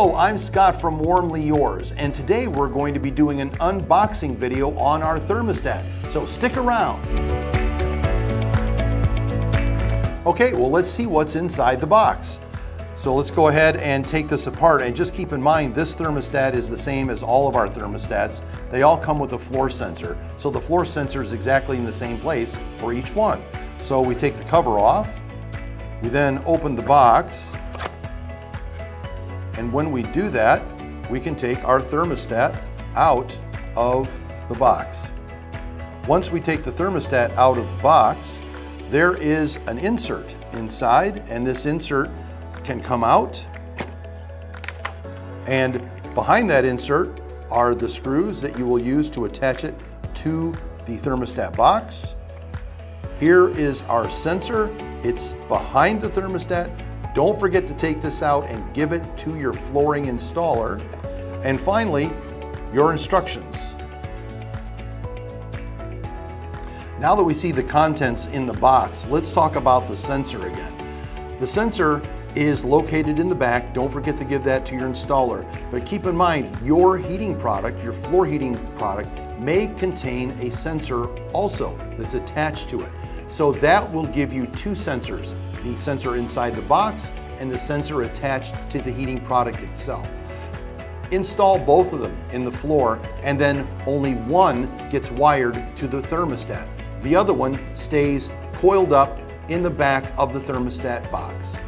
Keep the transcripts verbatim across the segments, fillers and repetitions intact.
Hello, I'm Scott from Warmly Yours, and today we're going to be doing an unboxing video on our thermostat, so stick around. Okay, well let's see what's inside the box. So let's go ahead and take this apart, and just keep in mind this thermostat is the same as all of our thermostats. They all come with a floor sensor, so the floor sensor is exactly in the same place for each one. So we take the cover off, we then open the box, and when we do that, we can take our thermostat out of the box. Once we take the thermostat out of the box, there is an insert inside, and this insert can come out. And behind that insert are the screws that you will use to attach it to the thermostat box. Here is our sensor. It's behind the thermostat. Don't forget to take this out and give it to your flooring installer. And finally, your instructions. Now that we see the contents in the box, let's talk about the sensor again. The sensor is located in the back. Don't forget to give that to your installer. But keep in mind, your heating product, your floor heating product, may contain a sensor also that's attached to it. So that will give you two sensors, the sensor inside the box and the sensor attached to the heating product itself. Install both of them in the floor, and then only one gets wired to the thermostat. The other one stays coiled up in the back of the thermostat box.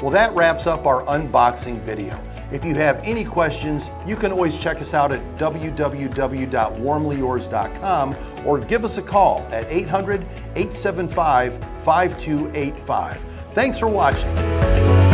Well, that wraps up our unboxing video. If you have any questions, you can always check us out at w w w dot warmly yours dot com or give us a call at eight hundred, eight seven five, five two eight five. Thanks for watching.